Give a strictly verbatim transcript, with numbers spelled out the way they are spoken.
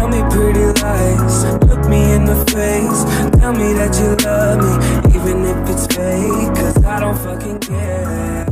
Tell me pretty lies, look me in the face. Tell me that you love me, even if it's fake, cause I don't fucking care.